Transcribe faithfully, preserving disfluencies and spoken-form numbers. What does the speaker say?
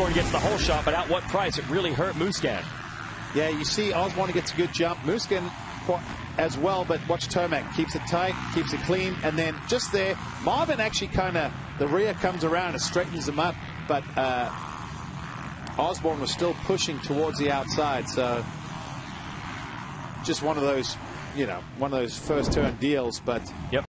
Osborne gets the whole shot, but at what price? It really hurt Musquin. Yeah, you see Osborne gets a good jump. Musquin as well, but watch Tomac. Keeps it tight, keeps it clean, and then just there, Marvin actually kind of, the rear comes around, it straightens him up, but uh, Osborne was still pushing towards the outside, so just one of those, you know, one of those first turn deals, but... Yep.